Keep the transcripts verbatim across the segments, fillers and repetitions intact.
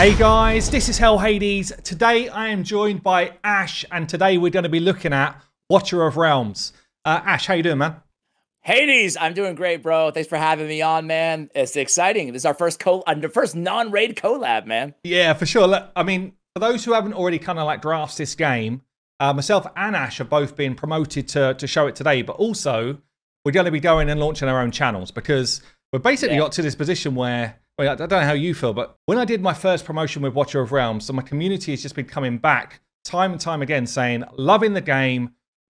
Hey guys, this is Hell Hades. Today I am joined by Ash, and today we're going to be looking at Watcher of Realms. Uh, Ash, how you doing, man? Hades, I'm doing great, bro. Thanks for having me on, man. It's exciting. This is our first co, uh, first non-raid collab, man. Yeah, for sure. Look, I mean, for those who haven't already kind of like drafts this game, uh, myself and Ash are both being promoted to to show it today. But also, we're going to be going and launching our own channels because we basically yeah. got to this position where. I don't know how you feel, but when I did my first promotion with Watcher of Realms, so my community has just been coming back time and time again saying, loving the game,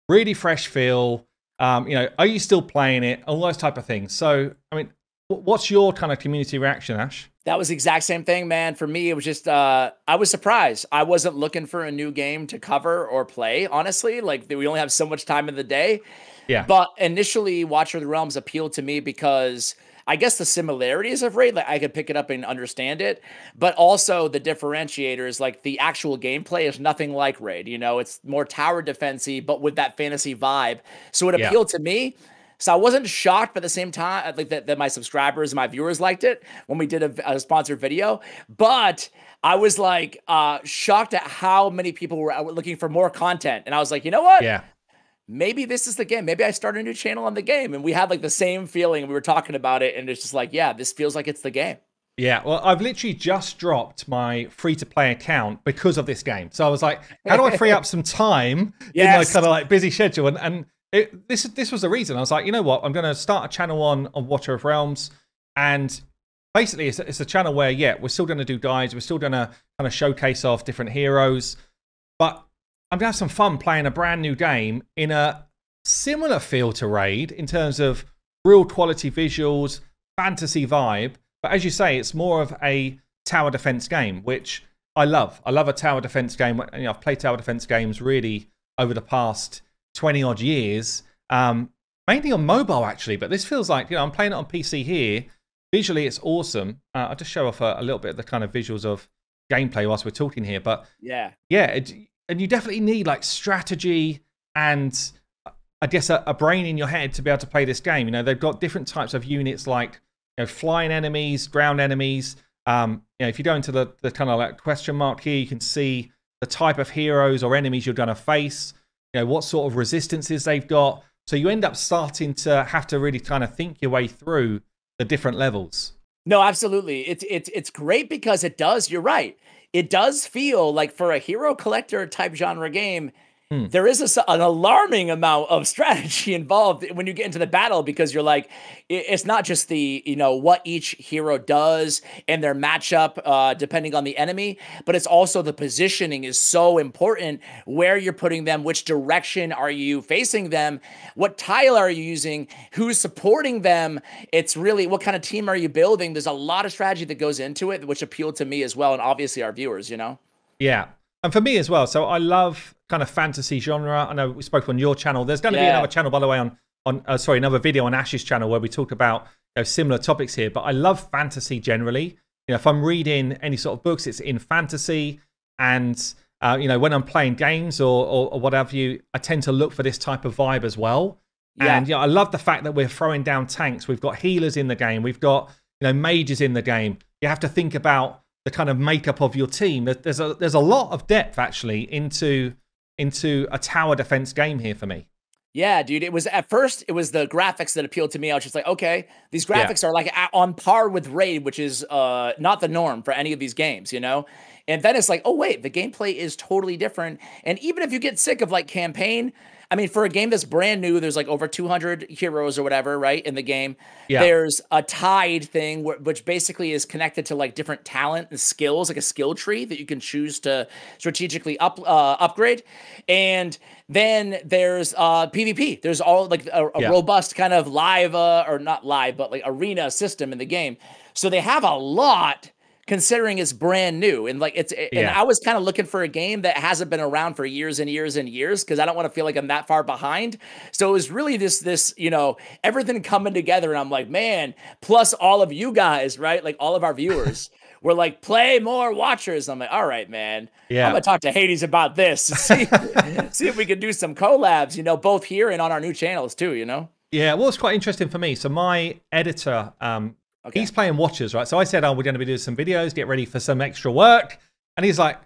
really fresh feel, um, you know, are you still playing it? All those type of things. So, I mean, what's your kind of community reaction, Ash? That was the exact same thing, man. For me, it was just, uh, I was surprised. I wasn't looking for a new game to cover or play, honestly. Like, we only have so much time in the day. Yeah. But initially, Watcher of the Realms appealed to me because I guess the similarities of Raid, like I could pick it up and understand it, but also the differentiators, like the actual gameplay is nothing like Raid. You know, it's more tower defensive, but with that fantasy vibe. So it appealed yeah. to me. So I wasn't shocked, but at the same time, like that, that my subscribers and my viewers liked it when we did a, a sponsored video. But I was like uh, shocked at how many people were looking for more content, and I was like, you know what? Yeah. Maybe this is the game. Maybe I start a new channel on the game. And we had like the same feeling. We were talking about it and it's just like, yeah, this feels like it's the game. Yeah, well, I've literally just dropped my free-to-play account because of this game. So I was like, how do I free up some time yes. in my kind of like busy schedule? And, and it, this, this was the reason. I was like, you know what? I'm going to start a channel on, on Watcher of Realms. And basically, it's, it's a channel where, yeah, we're still going to do guides. We're still going to kind of showcase off different heroes. But I'm gonna have some fun playing a brand new game in a similar feel to Raid in terms of real quality visuals, fantasy vibe. But as you say, it's more of a tower defense game, which I love. I love a tower defense game. You know, I've played tower defense games really over the past twenty odd years, um, mainly on mobile actually. But this feels like, you know, I'm playing it on P C here. Visually, it's awesome. Uh, I'll just show off a, a little bit of the kind of visuals of gameplay whilst we're talking here. But yeah, yeah. It, And you definitely need like strategy and I guess a, a brain in your head to be able to play this game. You know, they've got different types of units like, you know, flying enemies, ground enemies. Um, you know, if you go into the, the kind of like question mark here, you can see the type of heroes or enemies you're going to face, you know, what sort of resistances they've got. So you end up starting to have to really kind of think your way through the different levels. No, absolutely. It's, it's, it's great because it does. You're right. It does feel like for a hero collector type genre game, hmm. there is a, an alarming amount of strategy involved when you get into the battle because you're like, it, it's not just the, you know, what each hero does and their matchup uh, depending on the enemy, but it's also the positioning is so important, where you're putting them, which direction are you facing them, what tile are you using, who's supporting them. It's really, what kind of team are you building? There's a lot of strategy that goes into it, which appealed to me as well, and obviously our viewers, you know? Yeah. And for me as well, so I love kind of fantasy genre. I know we spoke on your channel. There's going to yeah. be another channel, by the way, on, on uh, sorry, another video on Ash's channel where we talk about, you know, similar topics here. But I love fantasy generally. You know, if I'm reading any sort of books, it's in fantasy. And, uh, you know, when I'm playing games or, or, or what have you, I tend to look for this type of vibe as well. Yeah. And, you know, I love the fact that we're throwing down tanks. We've got healers in the game. We've got, you know, mages in the game. You have to think about the kind of makeup of your team. There's a there's a lot of depth actually into into a tower defense game here for me. Yeah, dude. It was at first it was the graphics that appealed to me. I was just like, okay, these graphics yeah. are like on par with Raid, which is uh, not the norm for any of these games, you know. And then it's like, oh wait, the gameplay is totally different. And even if you get sick of like campaign. I mean, for a game that's brand new, there's like over two hundred heroes or whatever, right, in the game. Yeah. There's a tied thing, wh which basically is connected to like different talent and skills, like a skill tree that you can choose to strategically up uh, upgrade. And then there's uh, PvP. There's all like a, a yeah. robust kind of live, uh, or not live, but like arena system in the game. So they have a lot, considering it's brand new. And like it's yeah. and I was kind of looking for a game that hasn't been around for years and years and years because I don't want to feel like I'm that far behind. So it was really this this, you know, everything coming together, and I'm like, man, plus all of you guys, right? Like all of our viewers were like, play more Watchers. I'm like, all right, man. Yeah. I'm gonna talk to Hades about this. See, see if we can do some collabs, you know, both here and on our new channels too, you know? Yeah, well, it's quite interesting for me. So my editor, um Okay. He's playing Watchers, right? So I said, oh, we're going to be doing some videos, get ready for some extra work. And he's like,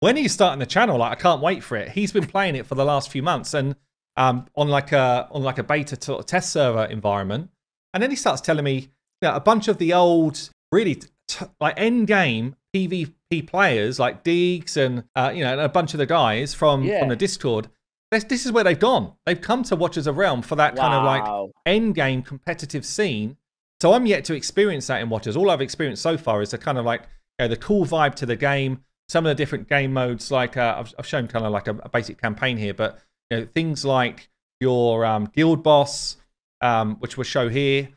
when are you starting the channel? Like, I can't wait for it. He's been playing it for the last few months and um, on like a on like a beta sort of test server environment. And then he starts telling me, you know, a bunch of the old, really t like end game PvP players like Deegs and uh, you know, and a bunch of the guys from yeah. from the Discord. This, this is where they've gone. They've come to Watchers of Realm for that wow. kind of like end game competitive scene. So I'm yet to experience that in Watchers. All I've experienced so far is the kind of like, you know, the cool vibe to the game. Some of the different game modes, like uh, I've, I've shown kind of like a, a basic campaign here, but you know, things like your um, guild boss, um, which we'll show here.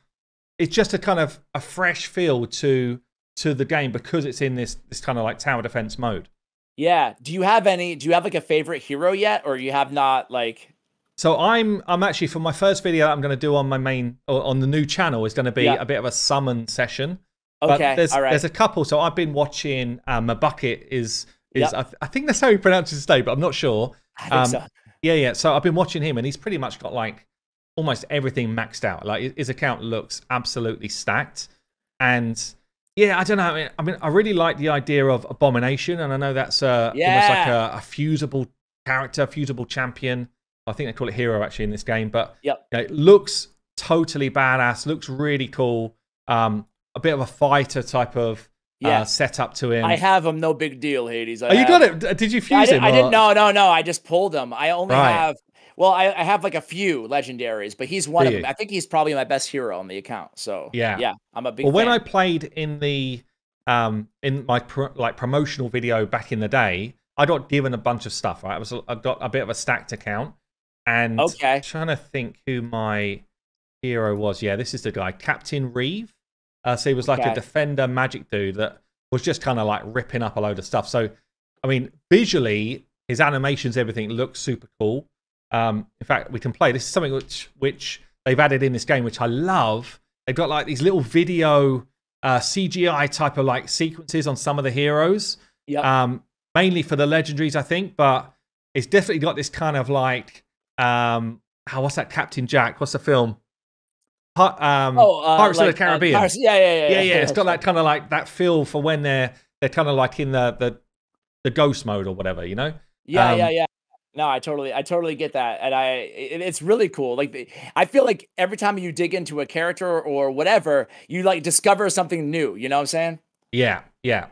It's just a kind of a fresh feel to to the game because it's in this this kind of like tower defense mode. Yeah. Do you have any? Do you have like a favorite hero yet, or you have not like? So I'm I'm actually for my first video I'm going to do on my main or on the new channel is going to be yeah. a bit of a summon session. Okay, but there's, all right. There's a couple. So I've been watching. Um, Mabucket is is yep. I, th I think that's how he pronounces his name, but I'm not sure. I think um, so. Yeah, yeah. So I've been watching him, and he's pretty much got like almost everything maxed out. Like his account looks absolutely stacked. And yeah, I don't know. I mean, I, mean, I really like the idea of Abomination, and I know that's a yeah. almost like a, a fusible character, fusible champion. I think they call it hero actually in this game, but yep. you know, it looks totally badass. Looks really cool. Um. A bit of a fighter type of yeah. uh, setup to him. I have him, no big deal, Hades. I oh, you have, got it? Did you fuse I did, him? I didn't. No, no, no. I just pulled him. I only right. have. Well, I, I have like a few legendaries, but he's one Do of you? them. I think he's probably my best hero on the account. So yeah, yeah. I'm a big. Well, fan. When I played in the um in my pro, like promotional video back in the day, I got given a bunch of stuff. Right, I was I got a bit of a stacked account, and okay, I'm trying to think who my hero was. Yeah, this is the guy, Captain Reeve. Uh, so he was like okay. a defender magic dude that was just kind of like ripping up a load of stuff. So, I mean, visually, his animations, everything looks super cool. Um, in fact, we can play. This is something which which they've added in this game, which I love. They've got like these little video uh, C G I type of like sequences on some of the heroes. Yep. Um, mainly for the legendaries, I think. But it's definitely got this kind of like, um, oh, what's that Captain Jack? What's the film? Um, oh, uh, Pirates like, of the Caribbean. Uh, Pirates, yeah, yeah, yeah, yeah, yeah. yeah. It's got that kind of like that feel for when they're they're kind of like in the the the ghost mode or whatever, you know. Yeah, um, yeah, yeah. No, I totally, I totally get that, and I it, it's really cool. Like, I feel like every time you dig into a character or whatever, you like discover something new. You know what I'm saying? Yeah, yeah.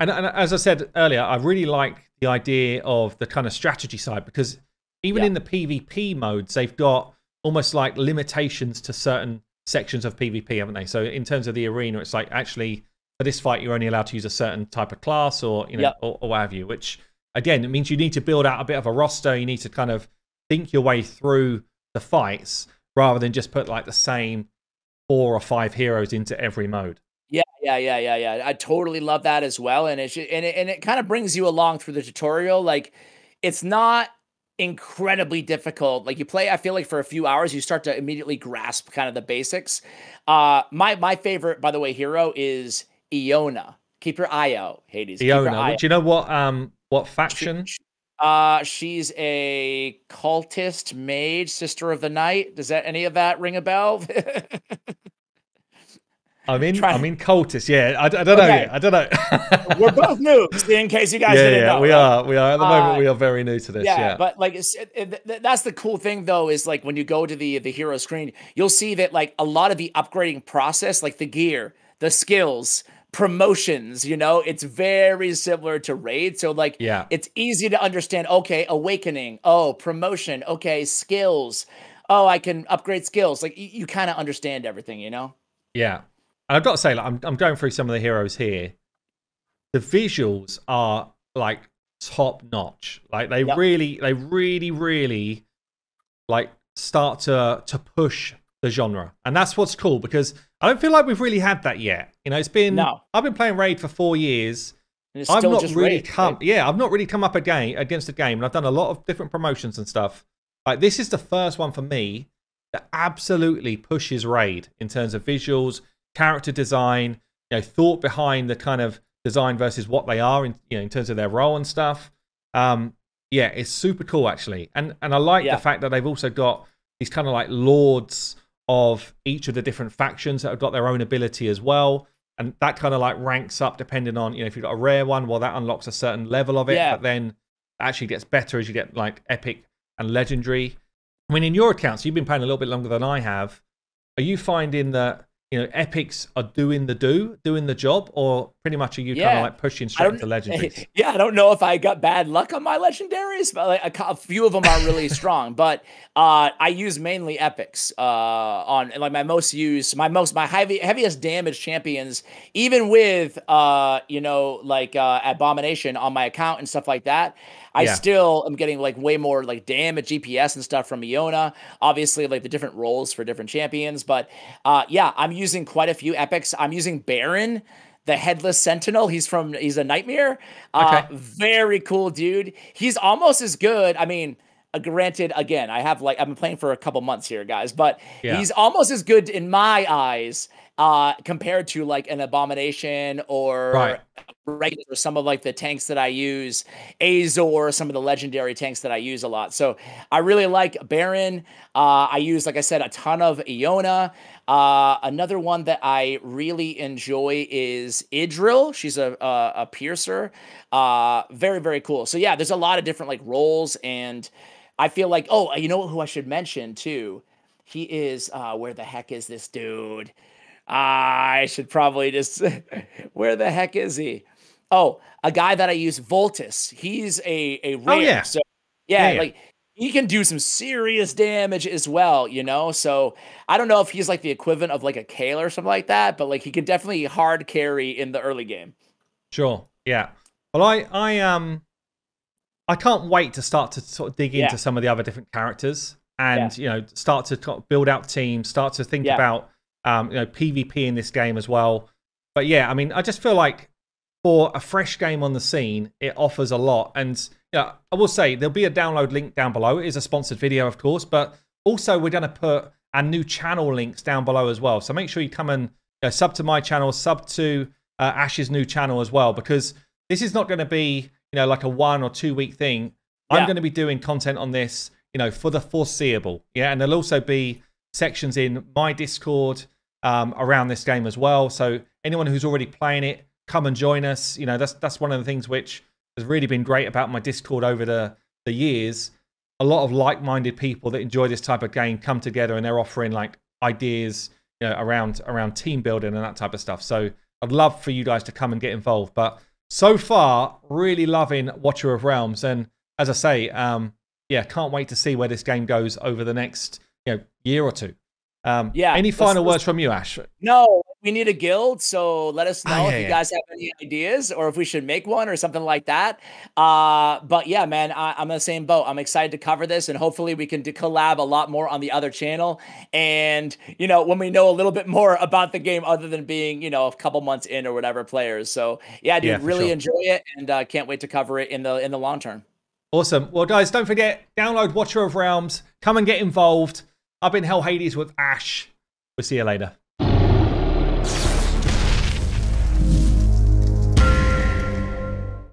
And, and as I said earlier, I really like the idea of the kind of strategy side because even yeah. in the PvP modes, they've got almost like limitations to certain sections of PvP, haven't they? So in terms of the arena, it's like actually for this fight you're only allowed to use a certain type of class, or you know, yep. or, or what have you. Which again, it means you need to build out a bit of a roster. You need to kind of think your way through the fights rather than just put like the same four or five heroes into every mode. Yeah, yeah, yeah, yeah, yeah. I totally love that as well, and it's and it, and it kind of brings you along through the tutorial. Like, it's not incredibly difficult. Like, you play, I feel like for a few hours you start to immediately grasp kind of the basics. Uh my my favorite, by the way, hero is Iona. Keep your eye out, Hades. Iona, do you know what um what faction? She, uh she's a cultist mage, sister of the night. Does that any of that ring a bell? I'm in. I'm in cultist. Yeah, I, I don't know. Okay. Yet. I don't know. We're both new, in case you guys yeah, didn't yeah, know. Yeah, we right? are. We are at the uh, moment. We are very new to this. Yeah, yeah. But like, it's, it, th that's the cool thing though, is like when you go to the the hero screen, you'll see that like a lot of the upgrading process, like the gear, the skills, promotions, you know, it's very similar to Raid. So like, yeah, it's easy to understand. Okay, awakening. Oh, promotion. Okay, skills. Oh, I can upgrade skills. Like you, you kind of understand everything, you know. Yeah. And I've got to say, like, I'm, I'm going through some of the heroes here. The visuals are like top notch. Like they yep. really, they really, really like start to to push the genre, and that's what's cool because I don't feel like we've really had that yet. You know, it's been no. I've been playing Raid for four years. And it's I've still not just really Raid, come, right? yeah, I've not really come up again against a game, and I've done a lot of different promotions and stuff. Like this is the first one for me that absolutely pushes Raid in terms of visuals, character design, you know, thought behind the kind of design versus what they are in, you know, in terms of their role and stuff. Um, yeah, it's super cool actually, and and I like yeah. the fact that they've also got these kind of like lords of each of the different factions that have got their own ability as well. And that kind of like ranks up depending on, you know, if you've got a rare one, well, that unlocks a certain level of it. Yeah. But then actually gets better as you get like epic and legendary. I mean, in your accounts, you've been playing a little bit longer than I have. Are you finding that, you know, epics are doing the do, doing the job, or pretty much are you yeah. kind of like pushing straight into legendaries? Yeah, I don't know if I got bad luck on my legendaries, but like a, a few of them are really strong. But uh, I use mainly epics uh, on like my most used, my most, my heavy, heaviest damage champions, even with, uh, you know, like uh, Abomination on my account and stuff like that. I yeah. still am getting like way more like damage G P S and stuff from Iona, obviously like the different roles for different champions. But uh, yeah, I'm using quite a few epics. I'm using Baron, the Headless Sentinel. He's from, he's a nightmare. Uh, okay. Very cool dude. He's almost as good. I mean, uh, granted, again, I have like, I've been playing for a couple months here, guys, but yeah. he's almost as good in my eyes uh, compared to like an Abomination or... Right. Regular, some of like the tanks that I use, Azor, some of the legendary tanks that I use a lot. So I really like Baron. Uh, I use, like I said, a ton of Iona. Uh, another one that I really enjoy is Idril. She's a, a, a piercer. Uh, very, very cool. So yeah, there's a lot of different like roles. And I feel like, oh, you know who I should mention too? He is, uh, where the heck is this dude? I should probably just, where the heck is he? Oh, a guy that I use, Voltus. He's a, a rare. Oh, yeah. So, yeah, yeah, like yeah. he can do some serious damage as well, you know? So I don't know if he's like the equivalent of like a Kale or something like that, but like he can definitely hard carry in the early game. Sure. Yeah. Well, I, I, um, I can't wait to start to sort of dig yeah. into some of the other different characters and, yeah. you know, start to build out teams, start to think yeah. about, um, you know, PvP in this game as well. But yeah, I mean, I just feel like, for a fresh game on the scene, it offers a lot. And you know, I will say there'll be a download link down below. It is a sponsored video, of course, but also we're going to put our new channel links down below as well. So make sure you come and you know, sub to my channel, sub to uh, Ash's new channel as well, because this is not going to be, you know, like a one or two week thing. Yeah. I'm going to be doing content on this, you know, for the foreseeable. Yeah. And there'll also be sections in my Discord um, around this game as well. So anyone who's already playing it, come and join us. You know, that's that's one of the things which has really been great about my Discord over the, the years. A lot of like-minded people that enjoy this type of game come together and they're offering like ideas, you know, around around team building and that type of stuff. So I'd love for you guys to come and get involved. But so far, really loving Watcher of Realms. And as I say, um, yeah, can't wait to see where this game goes over the next you know year or two. Um, yeah. Any final let's, words let's, from you, Ash? No, we need a guild. So let us know oh, yeah, if you yeah. guys have any ideas or if we should make one or something like that. Uh, but yeah, man, I, I'm in the same boat. I'm excited to cover this and hopefully we can collab a lot more on the other channel. And, you know, when we know a little bit more about the game, other than being, you know, a couple months in or whatever players. So yeah, dude, yeah, really sure. enjoy it and uh, can't wait to cover it in the, in the long term. Awesome. Well, guys, don't forget, download Watcher of Realms, come and get involved. I've been Hell Hades with Ash. We'll see you later.